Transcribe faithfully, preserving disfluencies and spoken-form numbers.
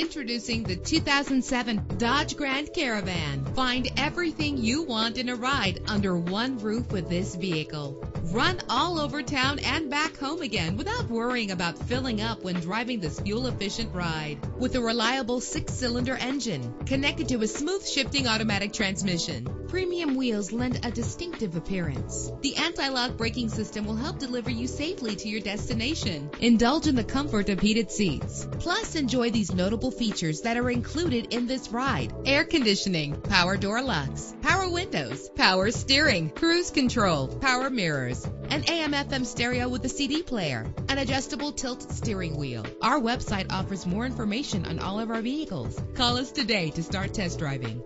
Introducing the two thousand seven Dodge Grand Caravan. Find everything you want in a ride under one roof with this vehicle. Run all over town and back home again without worrying about filling up when driving this fuel-efficient ride. With a reliable six-cylinder engine connected to a smooth shifting automatic transmission, premium wheels lend a distinctive appearance. The anti-lock braking system will help deliver you safely to your destination. Indulge in the comfort of heated seats. Plus, enjoy these notable features that are included in this ride: air conditioning, power door locks, power windows, power steering, cruise control, power mirrors, an A M F M stereo with a C D player, an adjustable tilt steering wheel. Our website offers more information on all of our vehicles. Call us today to start test driving.